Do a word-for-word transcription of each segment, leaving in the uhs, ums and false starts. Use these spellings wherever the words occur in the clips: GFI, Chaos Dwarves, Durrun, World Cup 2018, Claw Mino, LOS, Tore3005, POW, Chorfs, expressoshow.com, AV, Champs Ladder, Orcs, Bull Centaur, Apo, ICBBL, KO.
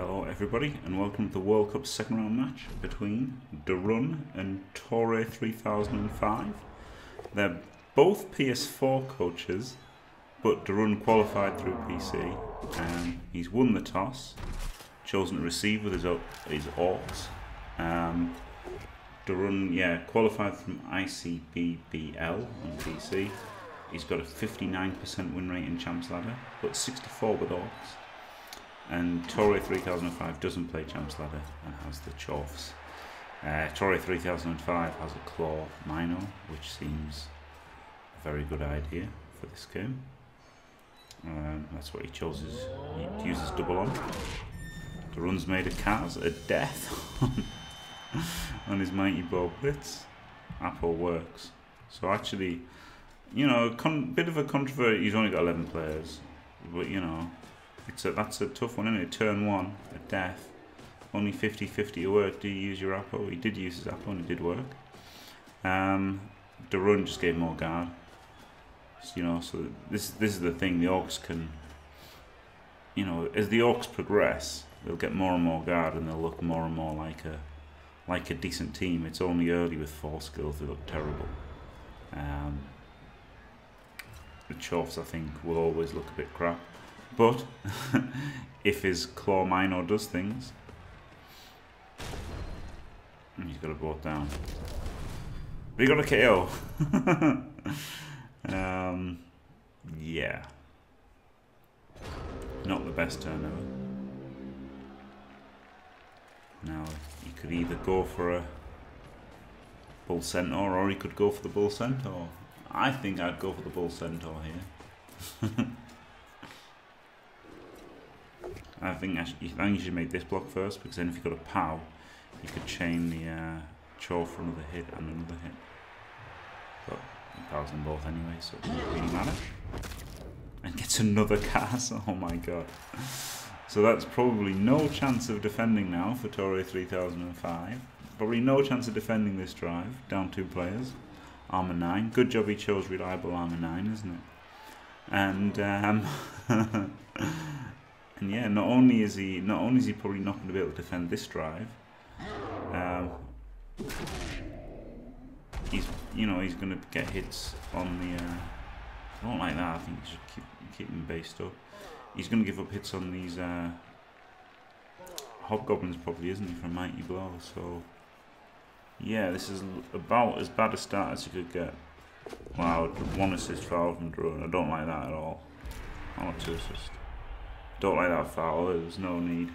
Hello everybody and welcome to the World Cup second round match between Durrun and Tore three thousand five. They're both P S four coaches, but Durrun qualified through P C and he's won the toss, chosen to receive with his, his Orcs. Um, Durrun, yeah, qualified from I C B B L on P C. He's got a fifty-nine percent win rate in Champs Ladder, but sixty-four with Orcs. And Tore three thousand five doesn't play Champs Ladder and has the Chorfs. Uh, Tore three thousand five has a Claw Mino, which seems a very good idea for this game. Um, that's what he chose, is he uses double on. Durrun's made a C A S, a death, on his mighty bow blitz. Apo works. So actually, you know, a con bit of a controversy, he's only got eleven players, but you know, It's a, that's a tough one, isn't it? Turn one, a death. Only fifty fifty to work. Do you use your Apo? He did use his Apo and it did work. Um, Durrun just gave more guard. So, you know, so this this is the thing. The Orcs can, you know, as the Orcs progress, they'll get more and more guard and they'll look more and more like a like a decent team. It's only early with four skills they look terrible. Um, the Chorfs, I think, will always look a bit crap. But if his Claw Mino does things, he's got a board down. But he got a K O. um, yeah, not the best turn ever. Now he could either go for a Bull Centaur, or he could go for the Bull Centaur. I think I'd go for the Bull Centaur here. I think I should, I think you should make this block first, because then if you've got a P O W, you could chain the uh, Chorf for another hit and another hit. But he P O Ws them both anyway, so it doesn't really matter. And gets another C A S, oh my god. So that's probably no chance of defending now for Tore three thousand five. Probably no chance of defending this drive, down two players. Armour nine, good job he chose reliable Armour nine, isn't it? And um... And yeah, not only is he not only is he probably not going to be able to defend this drive, um, he's you know he's going to get hits on the. Uh, I don't like that. I think you should keep keep him based up. He's going to give up hits on these uh, hobgoblins probably, isn't he, for a mighty blow? So yeah, this is about as bad a start as you could get. Wow, one assist foul from Durrun. I don't like that at all. Or two assists. Don't like that foul, there's no need.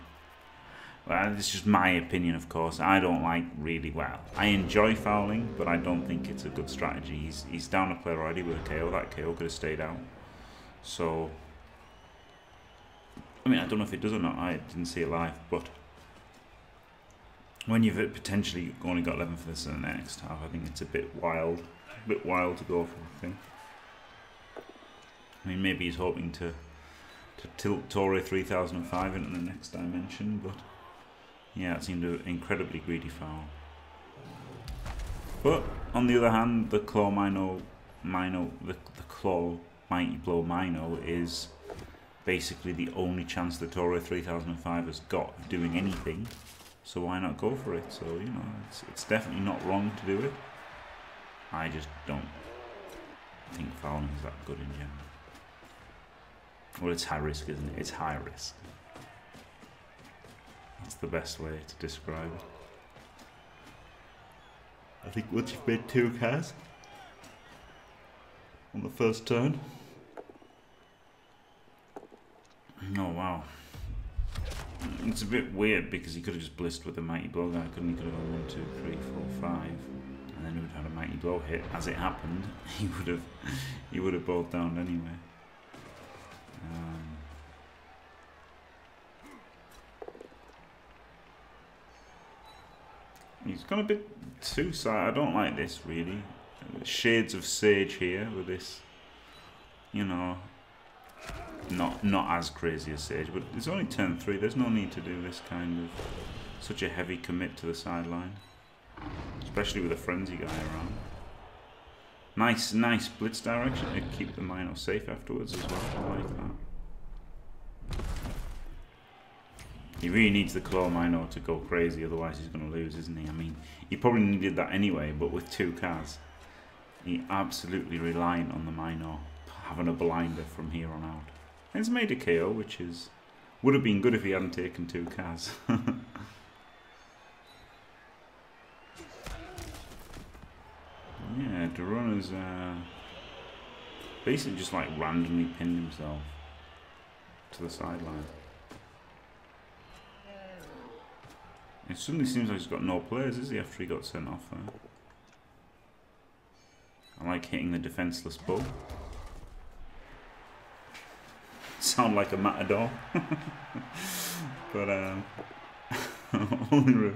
Well, this is just my opinion, of course. I don't like really well. I enjoy fouling, but I don't think it's a good strategy. He's, he's down a player already with a K O. That K O could have stayed out. So, I mean, I don't know if it does or not. I didn't see it live, but when you've potentially only got eleven for this in the next half, I think it's a bit wild. A bit wild to go for, I think. I mean, maybe he's hoping to to tilt Tore three thousand five into the next dimension, but yeah, it seemed an incredibly greedy foul. But on the other hand, the Claw Mino, Mino the, the Claw Mighty Blow Mino is basically the only chance that Tore three thousand five has got of doing anything, so why not go for it? So, you know, it's, it's definitely not wrong to do it. I just don't think fouling is that good in general. Well, it's high risk, isn't it? It's high risk. That's the best way to describe it. I think once you've made two C A S on the first turn. Oh, wow. It's a bit weird because he could have just blitzed with a mighty blow guy, couldn't he? Could have gone one, two, three, four, five, and then he would have had a mighty blow hit. As it happened, he would have he would have bowled down anyway. Um, he's gone a bit too side. I don't like this really. Shades of Sage here with this, you know, not not as crazy as Sage, but it's only turn three. There's no need to do this kind of such a heavy commit to the sideline, especially with a frenzy guy around. Nice, nice blitz direction to keep the Mino safe afterwards as well. I like that. He really needs the Claw Mino to go crazy, otherwise he's going to lose, isn't he? I mean, he probably needed that anyway, but with two C A S, he absolutely reliant on the Mino having a blinder from here on out. And he's made a K O, which is would have been good if he hadn't taken two C A S. Yeah, Durrun has uh, basically just like randomly pinned himself to the sideline. It suddenly seems like he's got no players, is he, after he got sent off there? I like hitting the defenceless Bull. Sound like a matador. But um, only, re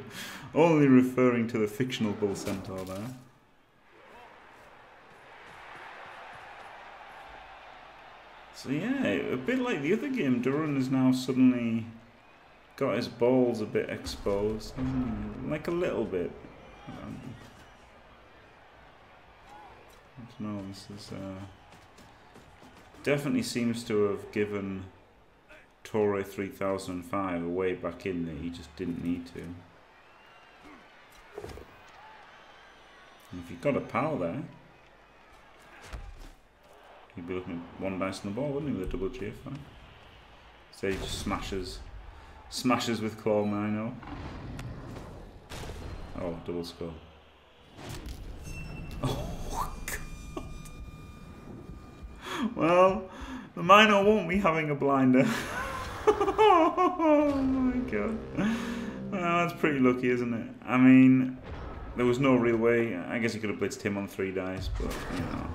only referring to the fictional Bull Centaur there. So yeah, a bit like the other game, Durrun has now suddenly got his balls a bit exposed, hasn't he? Like a little bit. Um, I don't know, this is, uh, definitely seems to have given Tore three thousand five a way back in that he just didn't need to. And if you've got a pal there, he'd be looking at one dice on the ball, wouldn't he, with a double G F I? So he just smashes, smashes with Claw Mino. Oh, double score. Oh, God. Well, the Mino won't be having a blinder. Oh, my God. Well, that's pretty lucky, isn't it? I mean, there was no real way. I guess you could have blitzed him on three dice, but, you know.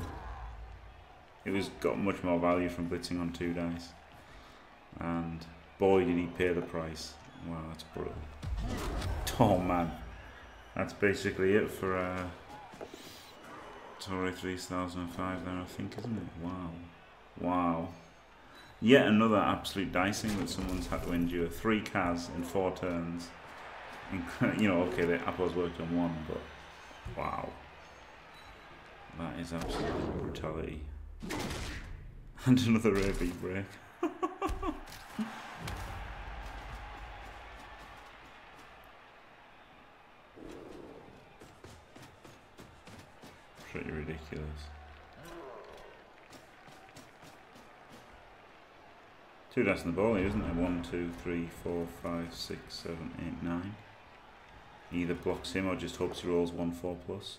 It was got much more value from blitzing on two dice. And boy, did he pay the price. Wow, that's brutal. Oh man. That's basically it for uh, Tore three thousand five there, I think, isn't it? Wow. Wow. Yet another absolute dicing that someone's had to endure. Three C A S in four turns. Incre you know, okay, the Apo's worked on one, but wow. That is absolute brutality. And another A V break. Pretty ridiculous. Two dice in the ball here, isn't there? One, two, three, four, five, six, seven, eight, nine. He either blocks him or just hopes he rolls one, four plus.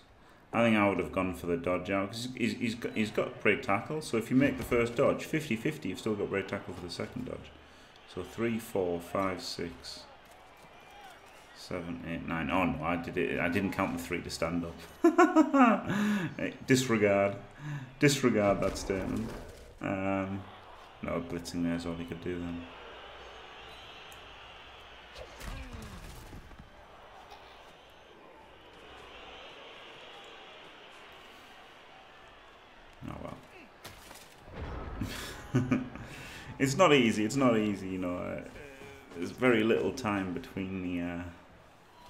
I think I would have gone for the dodge out, because he's, he's, got, he's got break tackle, so if you make the first dodge, fifty fifty, you've still got break tackle for the second dodge. So three, four, five, six, seven, eight, nine. Oh no, I, did it. I didn't count the three to stand up. Disregard. Disregard that statement. Um, no, blitzing there is all he could do then. It's not easy, it's not easy, you know, uh, there's very little time between the uh,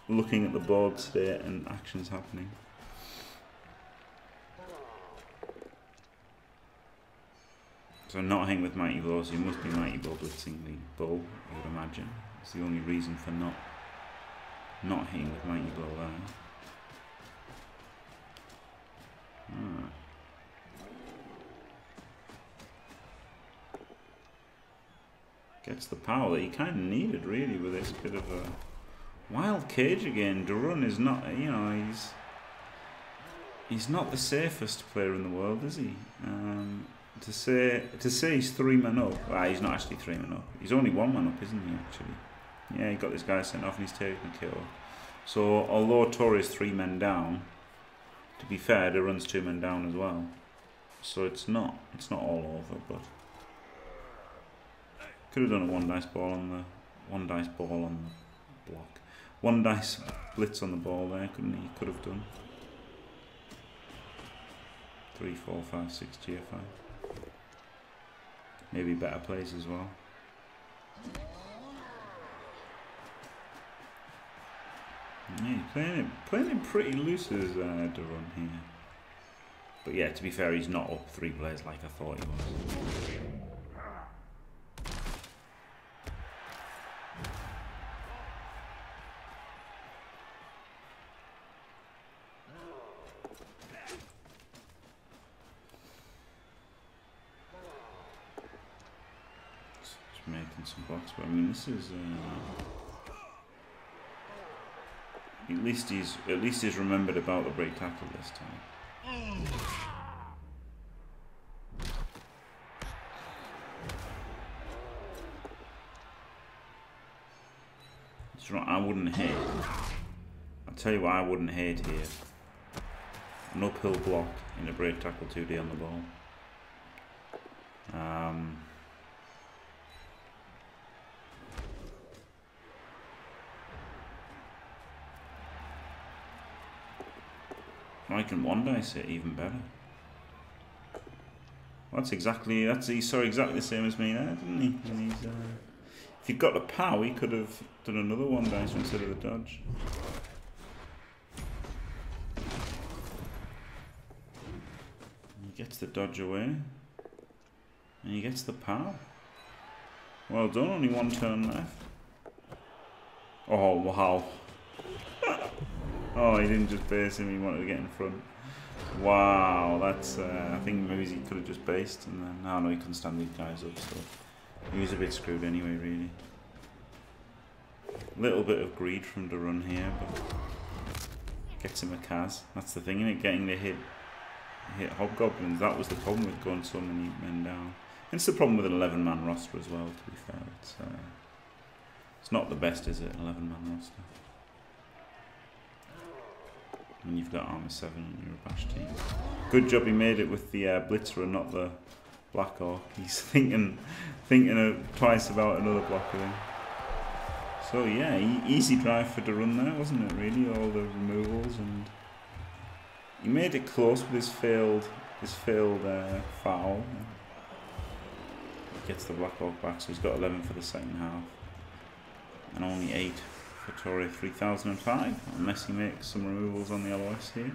looking at the board state and actions happening. So not hitting with Mighty Blows, you must be Mighty Blow blitzing the Bull, I would imagine. It's the only reason for not, not hitting with Mighty Blow there. Ah. Gets the power that he kind of needed, really, with this bit of a wild cage again. Durrun is not, you know, he's he's not the safest player in the world, is he? Um, to say to say he's three man up. Ah, he's not actually three man up. He's only one man up, isn't he? Actually, yeah, he got this guy sent off and he's taking the kill. So although Tore is three men down, to be fair, Durrun's two men down as well. So it's not it's not all over, but. Could have done a one dice ball on the one dice ball on the block. One dice blitz on the ball there, couldn't he? Could have done. Three, four, five, six G F I. Maybe better plays as well. Yeah, playing it playing it pretty loose as uh, Durrun here. But yeah, to be fair, he's not up three players like I thought he was. making some blocks, but I mean this is uh, at least he's at least he's remembered about the break tackle this time. It's not, I wouldn't hate. I'll tell you what I wouldn't hate here. An uphill block in a break tackle two D on the ball. Um, I can one dice it even better. Well, that's exactly that's he saw exactly the same as me there, didn't he? And he's, uh, if he'd got a P O W, he could have done another one dice instead of the dodge. And he gets the dodge away. And he gets the P O W. Well done, only one turn left. Oh, wow. Oh, he didn't just base him, he wanted to get in front. Wow, that's... Uh, I think maybe he could have just based, and then... No, no, he couldn't stand these guys up, so... He was a bit screwed anyway, really. A little bit of greed from Durrun here, but... Gets him a C A S. That's the thing, isn't it? Getting the hit, hit Hobgoblins. That was the problem with going so many men down. It's the problem with an eleven man roster as well, to be fair. It's, uh, it's not the best, is it, an eleven man roster? And you've got armor seven and you're a bash team. Good job he made it with the uh, blitzer and not the black orc. He's thinking thinking of twice about another blocker then. So yeah, e easy drive for Durrun there, wasn't it really? All the removals, and he made it close with his failed his failed uh, foul. He gets the black orc back, so he's got eleven for the second half. And only eight for Tore three thousand five, unless he makes some removals on the L O S here.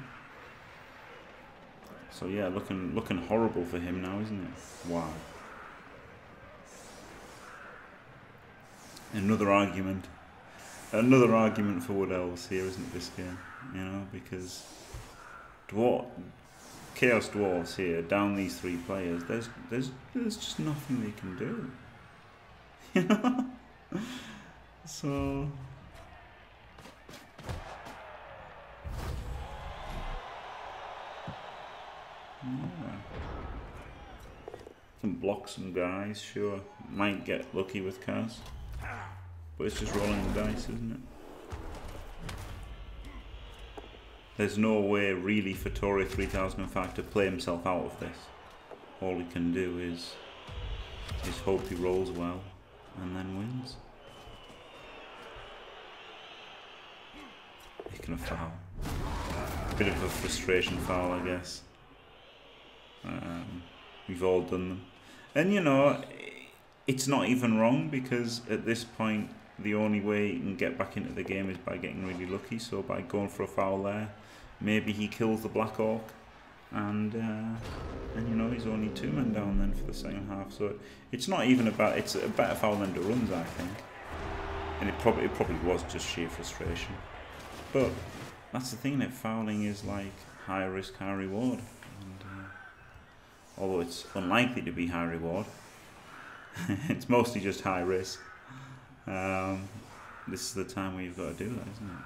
So yeah, looking looking horrible for him now, isn't it? Wow. Another argument, another argument for Wood Elves here, isn't it? This game, you know, because dwarf, Chaos Dwarves here down these three players. There's there's there's just nothing they can do. You know, so. Yeah. Can block some guys, sure. Might get lucky with C A S. But it's just rolling the dice, isn't it? There's no way really for Tore three thousand five to play himself out of this. All he can do is is hope he rolls well and then wins. Making a foul. Bit of a frustration foul, I guess. Um, we've all done them, and you know it's not even wrong, because at this point the only way you can get back into the game is by getting really lucky. So by going for a foul there, maybe he kills the black orc, and uh, and you know he's only two men down then for the second half. So it's not even about it's a better foul than Durrun's, I think, and it probably it probably was just sheer frustration. But that's the thing, that fouling is like high risk, high reward. Although it's unlikely to be high reward, it's mostly just high risk. Um, this is the time where you've got to do that, isn't it?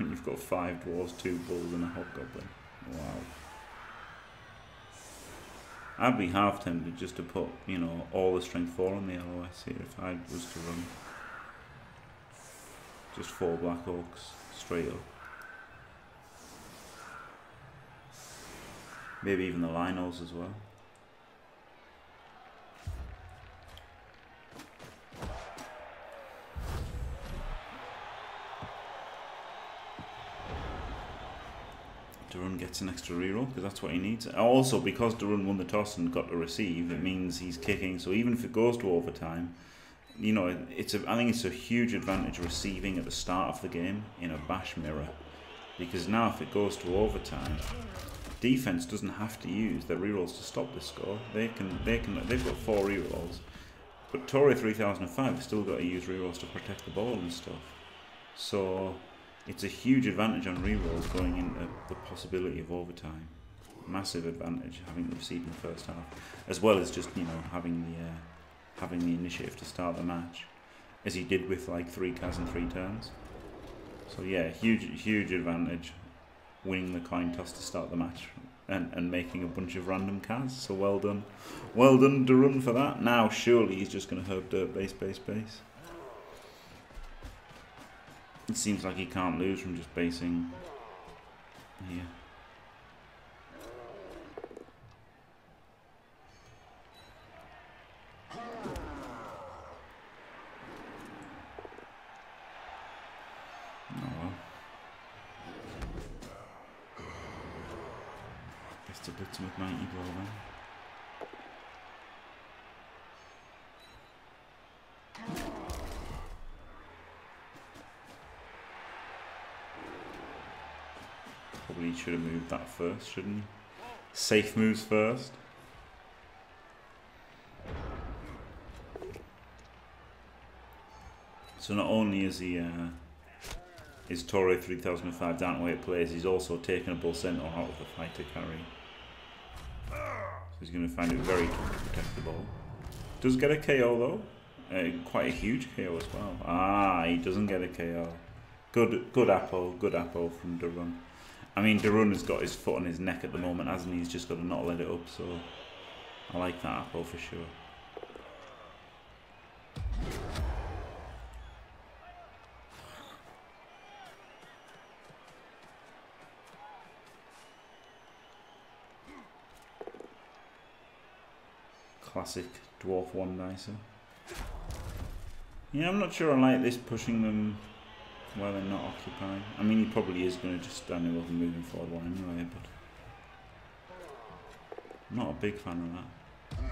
And you've got five dwarves, two bulls, and a hobgoblin. Wow. I'd be half tempted just to put, you know, all the strength four on the L O S here if I was to run. Just four black orcs straight up. Maybe even the Linos as well. Durrun gets an extra reroll because that's what he needs. Also, because Durrun won the toss and got to receive, it means he's kicking. So even if it goes to overtime, you know, it's a, I think it's a huge advantage receiving at the start of the game in a bash mirror, because now if it goes to overtime, defense doesn't have to use their rerolls to stop this score. They can, they can, they've got four rerolls, but Tore three thousand five has still got to use rerolls to protect the ball and stuff. So it's a huge advantage on rerolls going into the possibility of overtime. Massive advantage having received in the first half, as well as just you know having the uh, having the initiative to start the match, as he did with like three C A S and three turns. So yeah, huge, huge advantage, winning the coin toss to start the match and, and making a bunch of random C A S. So well done. Well done Durrun for that. Now surely he's just going to herb dirt base, base, base. It seems like he can't lose from just basing here. Probably should have moved that first, shouldn't he? Safe moves first. So not only is he uh, is Tore three thousand five down the way it plays, he's also taken a Bull Centaur out of the fighter carry. So he's going to find it very tough to protect the ball. Does get a K O though, uh, quite a huge K O as well. Ah, he doesn't get a K O. Good, good Apo, good Apo from Durrun. I mean, Durrun has got his foot on his neck at the moment, hasn't he? He's just got to not let it up, so I like that Apo for sure. Classic Dwarf one-dicer. Yeah, I'm not sure I like this pushing them well, they're not occupied. I mean, he probably is going to just stand there up and moving forward one anyway, but I'm not a big fan of that.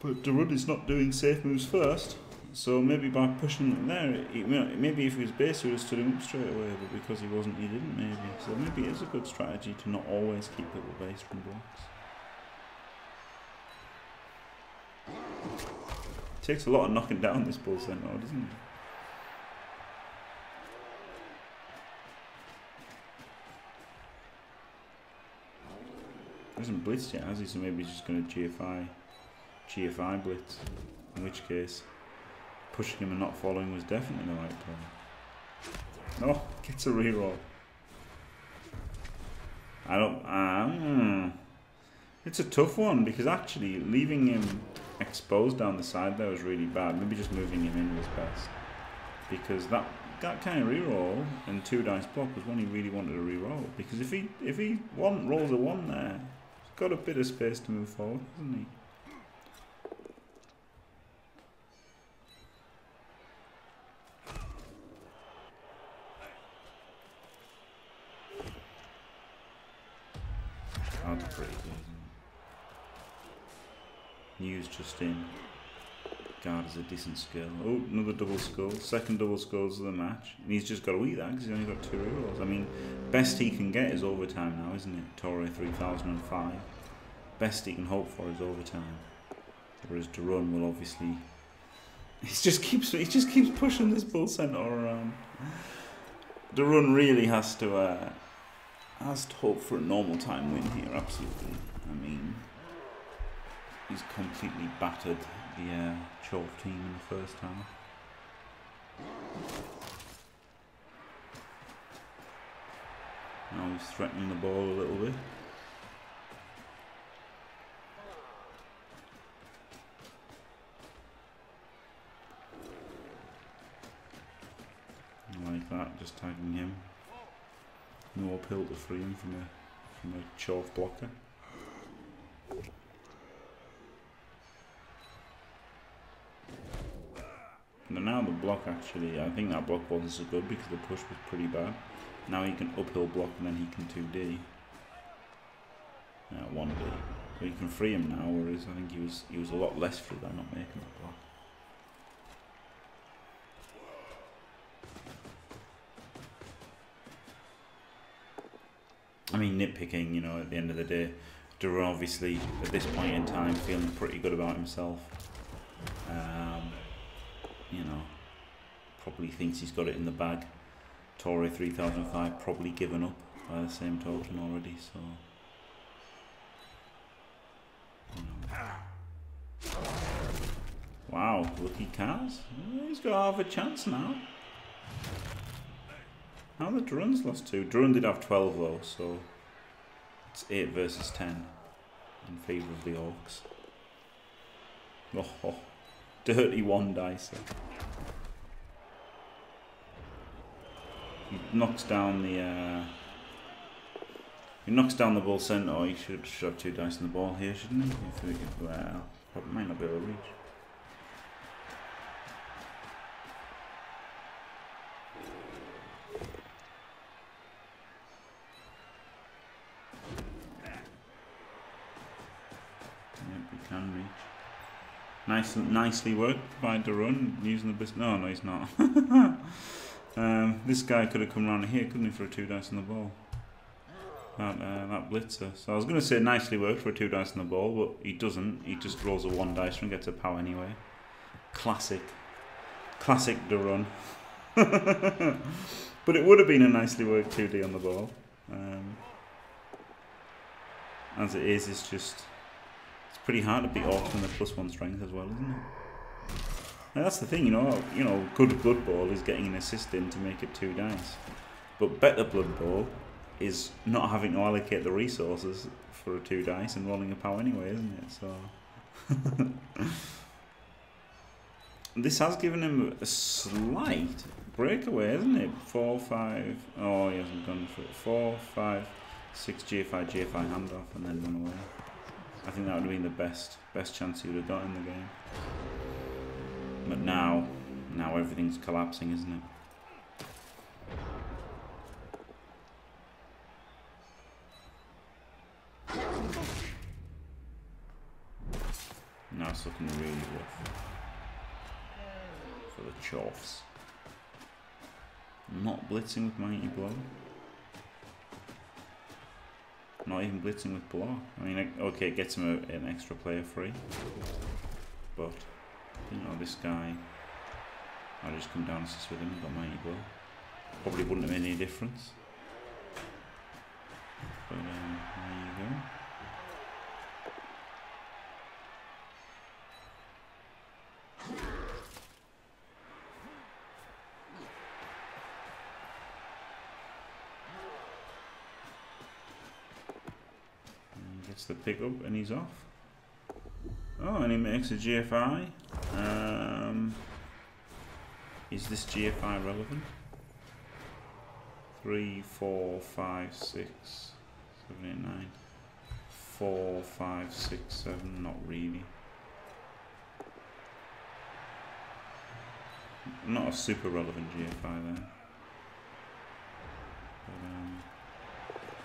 But Durrun is not doing safe moves first, so maybe by pushing them there, he, maybe if he was base, he would have stood him up straight away, but because he wasn't, he didn't maybe. So maybe it is a good strategy to not always keep people base from blocks. Takes a lot of knocking down this Bull Centaur, doesn't it? He hasn't blitzed yet, has he? So maybe he's just going to G F I, G F I blitz. In which case, pushing him and not following was definitely the right play. Oh, gets a reroll. I don't. Um, it's a tough one because actually leaving him exposed down the side there was really bad. Maybe just moving him in was best, because that that kind of reroll and two dice block was when he really wanted to reroll. Because if he if he one rolls a one there, he's got a bit of space to move forward, hasn't he? That's pretty good. News just in. Guard is a decent skill. Oh, another double skull. Second double skulls of the match. And he's just got to eat that because he's only got two rerolls. I mean, best he can get is overtime now, isn't it? Tore three thousand five. Best he can hope for is overtime. Whereas Durrun will obviously... He just keeps he just keeps pushing this Bull Centaur around. Durrun really has to, uh, has to hope for a normal time win here, absolutely. I mean... He's completely battered the uh, Chorf team in the first half. Now he's threatening the ball a little bit. I like that, just tagging him. No uphill to free him from a, from a Chorf blocker. But now the block actually, I think that block wasn't so good because the push was pretty bad. Now he can uphill block and then he can two D. Uh, one D. So you can free him now, whereas I think he was he was a lot less free by not making the block. I mean, nitpicking, you know, at the end of the day, Durrun obviously at this point in time feeling pretty good about himself. Um You know, probably thinks he's got it in the bag. Tore three thousand five probably given up by the same token already, so Wow, lucky Kaz. He's got half a chance now. How the Durrun's lost two. Durrun did have twelve though, so it's eight versus ten in favour of the Orcs. Oh, oh, dirty one dicer. He knocks down the uh, he knocks down the Bull Centaur. He should have shot two dice in the ball here, shouldn't he? If we could, well, probably might not be able to reach. Nice, nicely worked by Durrun using the best. No, no, he's not. um, this guy could have come round here, couldn't he, for a two dice on the ball? That uh, that blitzer. So I was going to say nicely worked for a two dice on the ball, but he doesn't. He just rolls a one dice and gets a P O W anyway. Classic, classic Durrun. But it would have been a nicely worked two D on the ball. Um, as it is, it's just. It's pretty hard to beat Orcs in the plus one strength as well, isn't it? And that's the thing, you know. You know, good blood ball is getting an assist in to make it two dice, but better blood ball is not having to allocate the resources for a two dice and rolling a P O W anyway, isn't it? So this has given him a slight breakaway, isn't it? Four, five. Oh, he hasn't gone for it. Four, five, six. G F I, G F I handoff, and then run away. I think that would have been the best best chance he would have got in the game. But now, now everything's collapsing, isn't it? Now it's looking really rough for the Chorfs. Not blitzing with Mighty Blow. Not even blitzing with Blow. I mean, okay, it gets him a, an extra player free. But, you know, this guy... I just come down and assist with him and got Mighty Blow. Probably wouldn't have made any difference. But, um, there you go. The pickup and he's off. Oh, and he makes a G F I. Um, is this G F I relevant? Three, four, five, six, seven, eight, nine. Four, five, six, seven. Not really. Not a super relevant G F I there.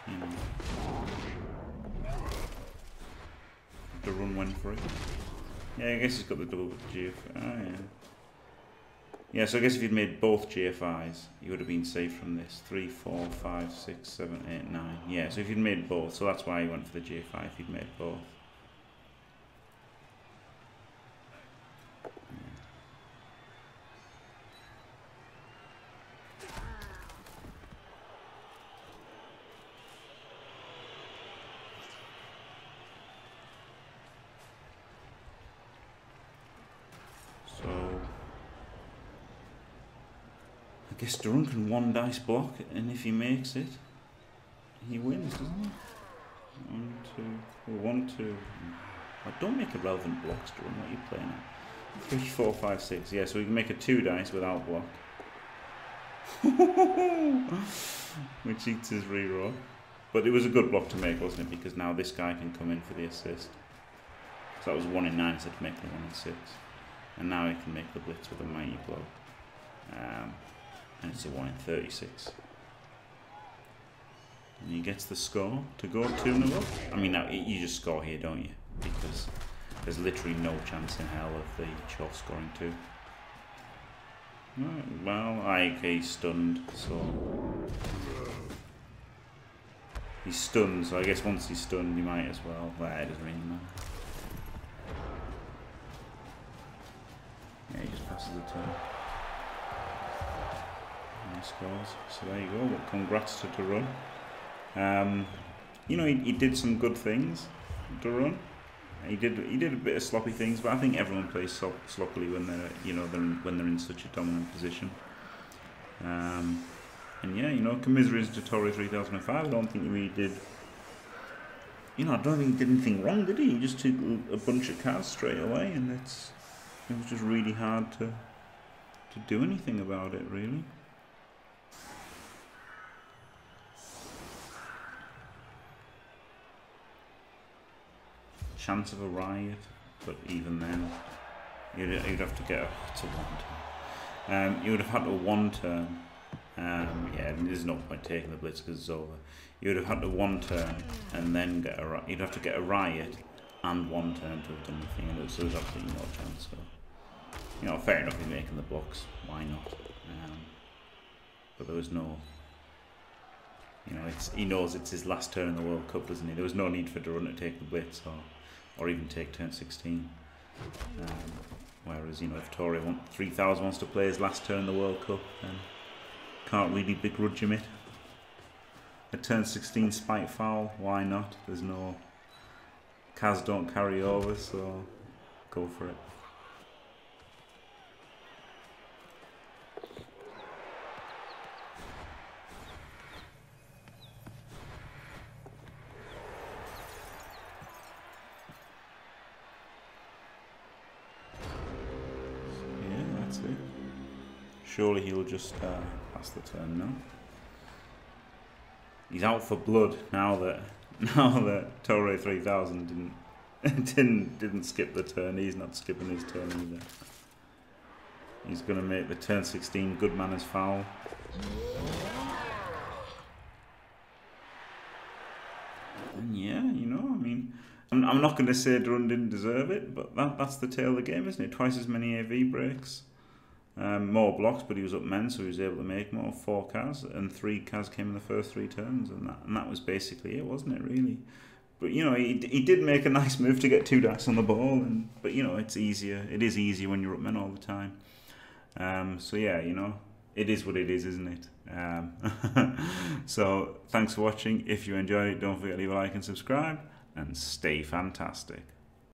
But, um, you know. Durrun went for it. Yeah, I guess he's got the double with G F I. Oh, yeah. Yeah, so I guess if he'd made both G F Is, he would have been safe from this. three, four, five, six, seven, eight, nine. Yeah, so if he'd made both, so that's why he went for the G F I, if he'd made both. I guess Durrun can one dice block, and if he makes it, he wins, doesn't he? One, two, well, one, two. I don't make a relevant block, Durrun. What are you playing at? Three, four, five, six. Yeah, so we can make a two dice without block, which eats his reroll. But it was a good block to make, wasn't it? Because now this guy can come in for the assist. So that was one in nine, so to make the one in six, and now he can make the blitz with a Mighty Blow. Um, And it's a one in thirty-six. And he gets the score to go two nil. I mean, now you just score here, don't you? Because there's literally no chance in hell of the Chorf scoring two. Right, well, I, okay, he's stunned, so... He's stunned, so I guess once he's stunned, he might as well. Well, it doesn't really matter. Yeah, he just passes the turn. Scores. So there you go. Well, congrats to Durrun. Um, you know, he, he did some good things, Durrun. He did he did a bit of sloppy things, but I think everyone plays slop sloppily when they're you know they're, when they're in such a dominant position. Um, and yeah, you know, commiserations to Tore thirty oh five. I don't think he really did. You know, I don't think he did anything wrong, did he? He just took a bunch of cards straight away, and it's it was just really hard to to do anything about it, really. Chance of a riot, but even then, you'd, you'd have to get up to one turn. Um, you would have had to one turn. Um, yeah, there's no point taking the blitz because it's over. You would have had to one turn and then get a. You'd have to get a riot and one turn to have done the thing, and so there's absolutely no chance. So, you know, fair enough. You're making the blocks. Why not? Um, but there was no. You know, it's he knows it's his last turn in the World Cup, doesn't he? There was no need for Durrun to take the blitz or. Or even take turn sixteen. Um, whereas, you know, if Tore three thousand wants to play his last turn in the World Cup, then can't really begrudge him it. A turn sixteen spike foul, why not? There's no... C A S don't carry over, so go for it. Surely he'll just uh, pass the turn now. He's out for blood now that now that Tore three thousand didn't didn't didn't skip the turn. He's not skipping his turn either. He's gonna make the turn sixteen good manners foul. And yeah, you know, I mean, I'm, I'm not gonna say Durrun didn't deserve it, but that that's the tale of the game, isn't it? Twice as many A V breaks. Um, more blocks, but he was up men, so he was able to make more. Four C A S and three C A S came in the first three turns, and that and that was basically it, wasn't it? Really, but you know, he he did make a nice move to get two dice on the ball, and but you know, it's easier. It is easier when you're up men all the time. Um, so yeah, you know, it is what it is, isn't it? Um, so thanks for watching. If you enjoyed it, don't forget to leave a like and subscribe, and stay fantastic.